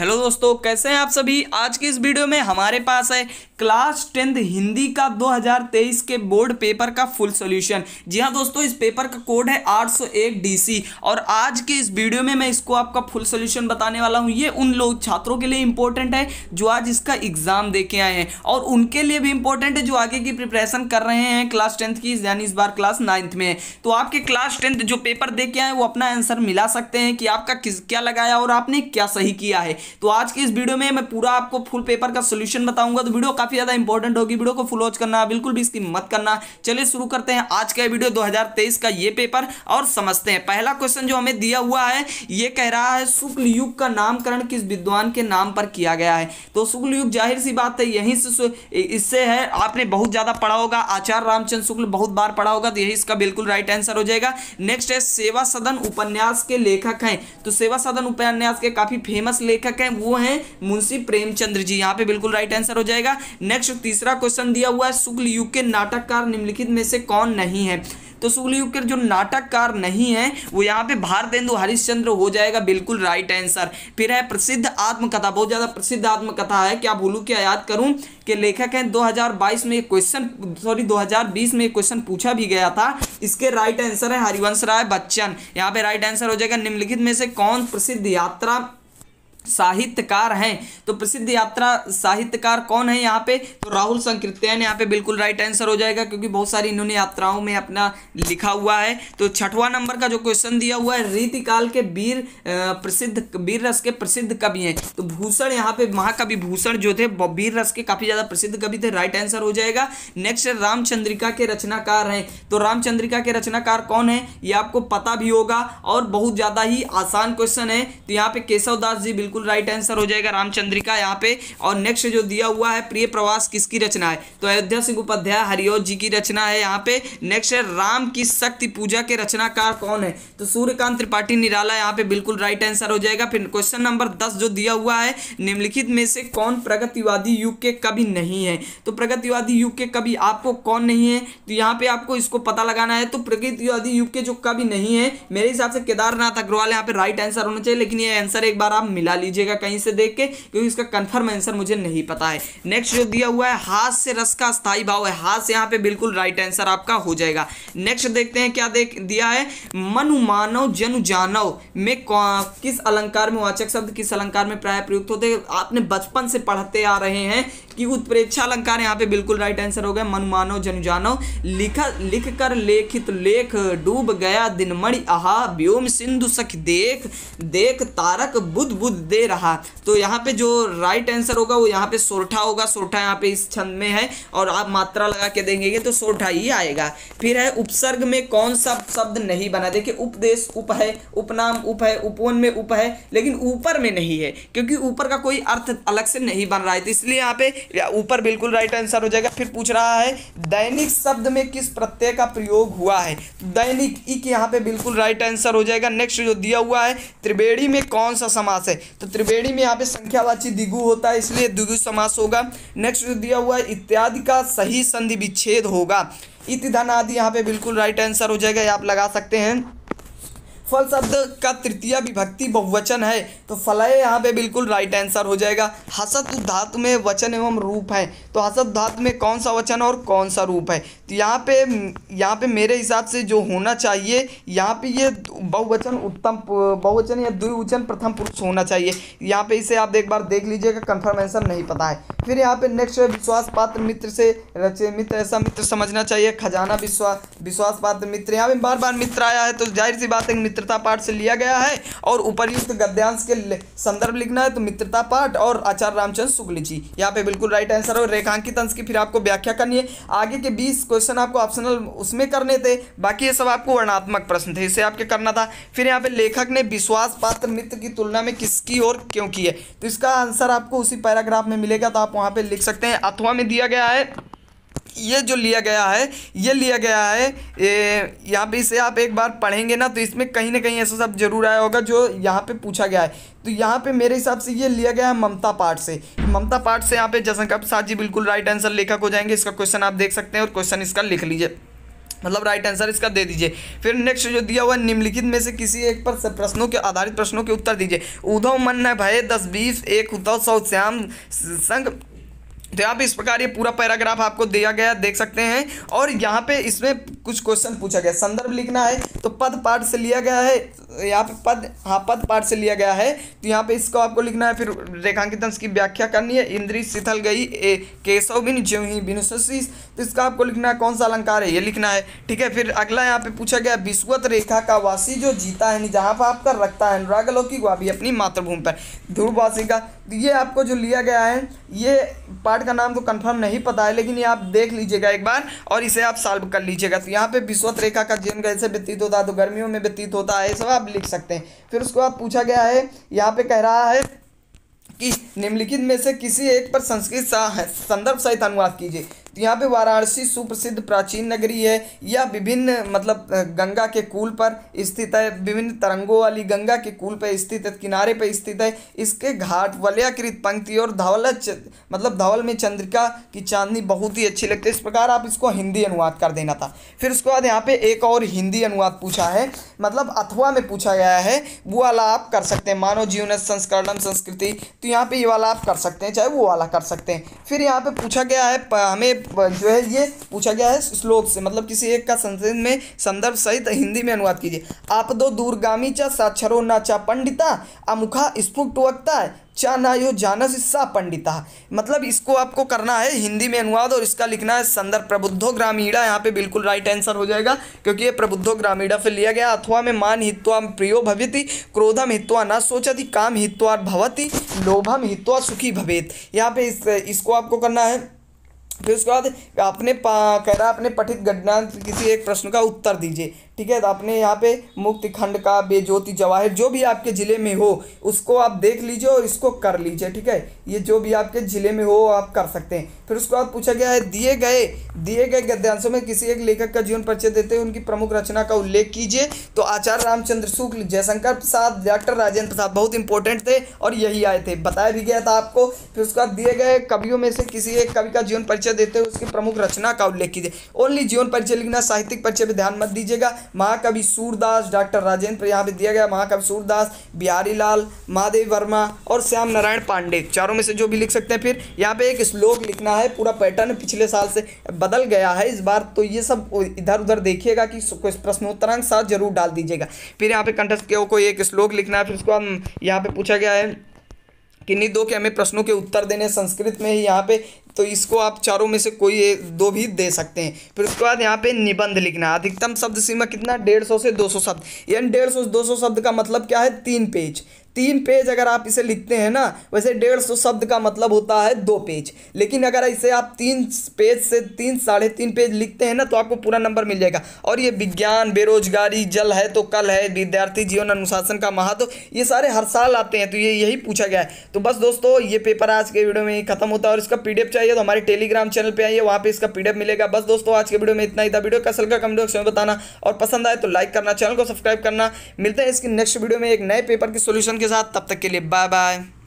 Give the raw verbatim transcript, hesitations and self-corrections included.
Hello दोस्तों, कैसे हैं आप सभी। आज की इस वीडियो में हमारे पास है क्लास टेंथ हिंदी का दो हज़ार तेईस के बोर्ड पेपर का फुल सॉल्यूशन। जी हां दोस्तों, इस पेपर का कोड है आठ सौ एक डी सी और आज के इस वीडियो में मैं इसको आपका फुल सॉल्यूशन बताने वाला हूं। ये उन लोग छात्रों के लिए इंपॉर्टेंट है जो आज इसका एग्जाम दे के आए हैं और उनके लिए भी इंपॉर्टेंट है जो आगे की प्रिपरेशन कर रहे हैं क्लास टेंथ की, यानी इस बार क्लास नाइन्थ में है। तो आपके क्लास टेंथ जो पेपर दे के आए वो अपना आंसर मिला सकते हैं कि आपका किस क्या लगाया और आपने क्या सही किया है। तो आज की इस वीडियो में मैं पूरा आपको फुल पेपर का सॉल्यूशन बताऊंगा, तो वीडियो काफी ज्यादा इंपॉर्टेंट होगी। वीडियो को फुल वॉच करना, बिल्कुल भी स्किप मत करना। चलिए शुरू करते हैं आज का वीडियो दो हज़ार तेईस का ये पेपर और समझते हैं। पहला क्वेश्चन जो हमें दिया हुआ है ये कह रहा है शुक्ल युग का नामकरण किस विद्वान के नाम पर किया गया है। तो शुक्ल युग जाहिर सी बात है यहीं से इससे है, आपने बहुत ज्यादा पढ़ा होगा, आचार्य रामचंद्र शुक्ल बहुत बार पढ़ा होगा, तो यही इसका बिल्कुल राइट आंसर हो जाएगा। नेक्स्ट है सेवा सदन उपन्यास के लेखक हैं। तो सेवा सदन उपन्यास के काफी फेमस लेखक हैं, वो हैं मुंशी प्रेमचंद्र जी, यहाँ पे बिल्कुल राइट आंसर हो जाएगा। नेक्स्ट तीसरा क्वेश्चन दिया हुआ है शुक्ल युग के नाटककार निम्नलिखित में से कौन नहीं है। तो शुक्ल युग के जो नाटककार नहीं है वो यहाँ पे भारतेंदु हरिश्चंद्र हो जाएगा, बिल्कुल राइट आंसर। फिर है प्रसिद्ध आत्मकथा, बहुत ज्यादा प्रसिद्ध आत्मकथा है, क्या भूलू क्या याद करूं, के लेखक हैं। दो हज़ार बाईस में क्वेश्चन सॉरी दो हज़ार बीस में क्वेश्चन पूछा भी गया था। इसके राइट आंसर है हरिवंश राय बच्चन, यहाँ पे राइट आंसर हो जाएगा। निम्नलिखित में से कौन प्रसिद्ध यात्रा साहित्यकार हैं। तो प्रसिद्ध यात्रा साहित्यकार कौन है यहाँ पे, तो राहुल संकृत्यान, यहाँ पे बिल्कुल राइट आंसर हो जाएगा, क्योंकि बहुत सारी इन्होंने यात्राओं में अपना लिखा हुआ है। तो छठवां नंबर का जो क्वेश्चन दिया हुआ है रीतिकाल के वीर प्रसिद्ध वीर रस के प्रसिद्ध कवि हैं। तो भूषण, यहाँ पे महाकवि भूषण जो थे वीर रस के काफी ज्यादा प्रसिद्ध कवि थे, राइट आंसर हो जाएगा। नेक्स्ट रामचंद्रिका के रचनाकार हैं। तो रामचंद्रिका के रचनाकार कौन है ये आपको पता भी होगा और बहुत ज्यादा ही आसान क्वेश्चन है। तो यहाँ पे केशवदास जी बिल्कुल राइट आंसर हो जाएगा, रामचंद्रिका यहाँ पे। और नेक्स्ट जो दिया हुआ है प्रिय प्रवास किसकी रचना है, तो अयोध्या सिंह उपाध्याय हरिऔध जी की रचना है यहाँ पे। नेक्स्ट है राम की शक्ति पूजा के रचनाकार कौन है, तो सूर्यकांत त्रिपाठी निराला, यहाँ पे बिल्कुल राइट आंसर हो जाएगा। फिर क्वेश्चन नंबर दस जो दिया हुआ है निम्नलिखित में से कौन प्रगतिवादी युग के कवि नहीं है। तो प्रगतिवादी युग के कवि आपको कौन नहीं है, तो यहाँ पे आपको इसको पता लगाना है। तो प्रगतिवादी युग के जो कवि नहीं है मेरे हिसाब से केदारनाथ अग्रवाल, यहाँ पे राइट आंसर होना चाहिए, लेकिन ये आंसर एक बार आप मिला लीजिएगा कहीं से देख के, क्योंकि इसका कंफर्म आंसर मुझे नहीं पता है। नेक्स्ट जो दिया हुआ है हास्य रस का स्थायी भाव है, हास्य, यहाँ पे बिल्कुल राइट आंसर आपका हो जाएगा। नेक्स्ट देखते हैं क्या देख दिया है मनु मानव जनु जानव में किस अलंकार में वाचक शब्द किस अलंकार में प्राय प्रयुक्त होते हैं। आपने बचपन से पढ़ते आ रहे हैं कि उत्प्रेक्षा अलंकार, यहाँ पे बिल्कुल राइट आंसर हो गया, मनु मानव जनु जानव। लिखा लिख कर लेखित लेख डूब गया दिनमणि आहा व्योम सिंधु सखि देख देख तारक बुध बुध दे रहा। तो यहाँ पे जो राइट आंसर होगा वो यहाँ पे सोरठा होगा, सोरठा यहाँ पे इस छंद में है और आप मात्रा लगा के देंगे तो सोरठा ही आएगा। फिर है उपसर्ग में कौन सा शब्द नहीं बना, देखिए उपदेश उप है, उपनाम उप है, उपवन में उप है, लेकिन ऊपर में नहीं है क्योंकि ऊपर का कोई अर्थ अलग से नहीं बन रहा है, तो इसलिए यहाँ पे ऊपर बिल्कुल राइट आंसर हो जाएगा। फिर पूछ रहा है दैनिक शब्द में किस प्रत्यय का प्रयोग हुआ है, दैनिक इक, यहाँ पे बिल्कुल राइट आंसर हो जाएगा। नेक्स्ट जो दिया हुआ है त्रिवेणी में कौन सा समास है, तो त्रिवेणी में यहाँ पे संख्यावाची द्विगु होता है, इसलिए द्विगु समास होगा। नेक्स्ट जो दिया हुआ है इत्यादि का सही संधि विच्छेद होगा, इतिधन आदि, यहाँ पे बिल्कुल राइट आंसर हो जाएगा, ये आप लगा सकते हैं। फल शब्द का तृतीय विभक्ति बहुवचन है, तो फलय, यहाँ पे बिल्कुल राइट आंसर हो जाएगा। हसत धातु में वचन एवं रूप है, तो हसत धातु में कौन सा वचन और कौन सा रूप है, तो यहाँ पे यहाँ पे मेरे हिसाब से जो होना चाहिए यहाँ पे ये बहुवचन उत्तम बहुवचन या द्विवचन प्रथम पुरुष होना चाहिए, यहाँ पे इसे आप एक बार देख लीजिएगा, कन्फर्म आंसर नहीं पता है। फिर यहाँ पे नेक्स्ट विश्वास पात्र मित्र से रचे, मित्र ऐसा मित्र समझना चाहिए, खजाना विश्वास विश्वास पात्र मित्र, यहाँ पे बार बार मित्र आया है तो जाहिर सी बात है मित्रता पाठ से लिया गया है। और उपर्युक्त गद्यांश के संदर्भ लिखना है तो मित्रता पाठ और आचार्य रामचंद्र शुक्ल जी, यहाँ पे बिल्कुल राइट आंसर हो। रेखांकित अंश की फिर आपको व्याख्या करनी है, आगे के बीस क्वेश्चन आपको ऑप्शनल उसमें करने थे, बाकी ये सब आपको वर्णात्मक प्रश्न थे, इसे आपके करना था। फिर यहाँ पे लेखक ने विश्वास पात्र मित्र की तुलना में किसकी और क्यों की है, तो इसका आंसर आपको उसी पैराग्राफ में मिलेगा, तो आप वहाँ पे लिख सकते हैं। अथवा में दिया गया है ये जो लिया गया है ये लिया गया है यहाँ पे, इसे आप एक बार पढ़ेंगे ना तो इसमें कहीं ना कहीं ऐसा सब जरूर आया होगा जो यहाँ पे पूछा गया है। तो यहाँ पे मेरे हिसाब से ये लिया गया है ममता पाठ से, ममता पाठ से यहाँ पे जयशंकर प्रसाद जी बिल्कुल राइट आंसर लेखक हो जाएंगे। इसका क्वेश्चन आप देख सकते हैं और क्वेश्चन इसका लिख लीजिए। मतलब राइट आंसर इसका दे दीजिए। फिर नेक्स्ट जो दिया हुआ निम्नलिखित में से किसी एक पर प्रश्नों के आधारित प्रश्नों के उत्तर दीजिए। उद्धव मन है भय दस बीस एक उद्धव सौ श्याम संग। तो यहाँ पे इस प्रकार ये पूरा पैराग्राफ आपको दिया गया देख सकते हैं। और यहाँ पे इसमें कुछ क्वेश्चन पूछा गया। संदर्भ लिखना है तो पद पाठ से लिया गया है, यहाँ पे पद हाँ पद पाठ से लिया गया है तो यहाँ पे इसको आपको लिखना है। फिर रेखांकित अंश की व्याख्या करनी है। इंद्री शिथिल गई ए केशव बिन ज्यों ही बिनुशशी, तो इसका आपको लिखना है कौन सा अलंकार है ये लिखना है, ठीक है। फिर अगला यहाँ पे पूछा गया विषुवत रेखा का वासी जो जीता है जहाँ पर आपका रखता है अनुराग लौकिक वापी अपनी मातृभूमि पर ध्रुववासी का। ये आपको जो लिया गया है ये पाठ का नाम तो कंफर्म नहीं पता है, लेकिन ये आप देख लीजिएगा एक बार और इसे आप सॉल्व कर लीजिएगा। तो यहाँ पे विषुवत रेखा का जन्म कैसे व्यतीत होता है तो गर्मियों में व्यतीत होता है, सब आप लिख सकते हैं। फिर उसको आप पूछा गया है, यहाँ पे कह रहा है कि निम्नलिखित में से किसी एक पर संस्कृत संदर्भ सहित अनुवाद कीजिए। तो यहाँ पे वाराणसी सुप्रसिद्ध प्राचीन नगरी है, यह विभिन्न मतलब गंगा के कूल पर स्थित है, विभिन्न तरंगों वाली गंगा के कूल पर स्थित है, किनारे पर स्थित है। इसके घाट वलयाकृत पंक्ति और धवल मतलब धवल में चंद्रिका की चांदनी बहुत ही अच्छी लगती है। इस प्रकार आप इसको हिंदी अनुवाद कर देना था। फिर उसके बाद यहाँ पे एक और हिंदी अनुवाद पूछा है, मतलब अथवा में पूछा गया है, वो वाला आप कर सकते हैं। मानव जीवन संस्करणम संस्कृति, तो यहाँ पर ये वाला आप कर सकते हैं, चाहे वो वाला कर सकते हैं। फिर यहाँ पर पूछा गया है हमें जो है ये पूछा गया है श्लोक से, मतलब किसी एक का संस्कृत में संदर्भ सहित हिंदी में अनुवाद कीजिए। आप दो दूरगामी चा साक्षरो न चा पंडिता अमुखा स्फुटवक्ता है चा ना यो जानस सा पंडिता, मतलब इसको आपको करना है हिंदी में अनुवाद और इसका लिखना है संदर्भ प्रबुद्धो ग्रामीणा। यहाँ पे बिल्कुल राइट आंसर हो जाएगा क्योंकि ये प्रबुद्धो ग्रामीणा से लिया गया। अथवा में मान हित्वा प्रियो भवेति क्रोधम हित्वा न सोचति काम हित्वा भवति लोभम हित्वा सुखी भवेत, यहाँ पे इस, इसको आपको करना है। फिर उसके बाद आपने कह रहा अपने पठित घटना किसी एक प्रश्न का उत्तर दीजिए, ठीक है। तो आपने यहाँ पे मुक्ति खंड का बेज्योति जवाहर जो भी आपके ज़िले में हो उसको आप देख लीजिए और इसको कर लीजिए, ठीक है। ये जो भी आपके ज़िले में हो आप कर सकते हैं। फिर उसके बाद पूछा गया है दिए गए दिए गए गद्यांशों में किसी एक लेखक का जीवन परिचय देते हुए उनकी प्रमुख रचना का उल्लेख कीजिए। तो आचार्य रामचंद्र शुक्ल, जयशंकर प्रसाद, डॉक्टर राजेंद्र प्रसाद बहुत इंपॉर्टेंट थे और यही आए थे, बताया भी गया था आपको। फिर उसके बाद दिए गए कवियों में से किसी एक कवि का जीवन परिचय देते हुए उसकी प्रमुख रचना का उल्लेख कीजिए। ओनली जीवन परिचय लिखना, साहित्यिक परिचय पर ध्यान मत दीजिएगा। महाकवि सूरदास, डॉक्टर राजेंद्र, यहाँ पे दिया गया महाकवि सूरदास, बिहारीलाल, महादेव वर्मा और श्याम नारायण पांडे, चारों में से जो भी लिख सकते हैं। फिर यहाँ पे एक श्लोक लिखना है। पूरा पैटर्न पिछले साल से बदल गया है इस बार, तो ये सब इधर उधर देखिएगा कि प्रश्नोत्तरांक साथ जरूर डाल दीजिएगा। फिर यहाँ पे कंठस्थ को एक श्लोक लिखना है। फिर उसको हम यहाँ पे पूछा गया है किन्हीं दो के हमें प्रश्नों के उत्तर देने संस्कृत में ही, यहाँ पे तो इसको आप चारों में से कोई दो भी दे सकते हैं। फिर उसके बाद यहाँ पे निबंध लिखना। अधिकतम शब्द सीमा कितना, डेढ़ सौ से दो सौ शब्द, यानी डेढ़ सौ से दो सौ शब्द का मतलब क्या है, तीन पेज। तीन पेज अगर आप इसे लिखते हैं ना, वैसे डेढ़ सौ शब्द का मतलब होता है दो पेज, लेकिन अगर इसे आप तीन पेज से तीन साढ़े तीन पेज लिखते हैं ना तो आपको पूरा नंबर मिल जाएगा। और ये विज्ञान, बेरोजगारी, जल है तो कल है, विद्यार्थी जीवन, अनुशासन का महत्व, ये सारे हर साल आते हैं, तो ये यही पूछा गया है। तो बस दोस्तों ये पेपर आज के वीडियो में खत्म होता है। और इसका पी डी एफ चाहिए तो हमारे टेलीग्राम चैनल पर आइए, वहाँ पर इसका पी डी एफ मिलेगा। बस दोस्तों आज के वीडियो में इतना ही था। वीडियो का हल्का कमेंट बॉक्स में बताना और पसंद आए तो लाइक करना, चैनल को सब्सक्राइब करना। मिलते हैं इसकी नेक्स्ट वीडियो में एक नए पेपर के सोल्यूशन के साथ, तब तक के लिए बाय बाय।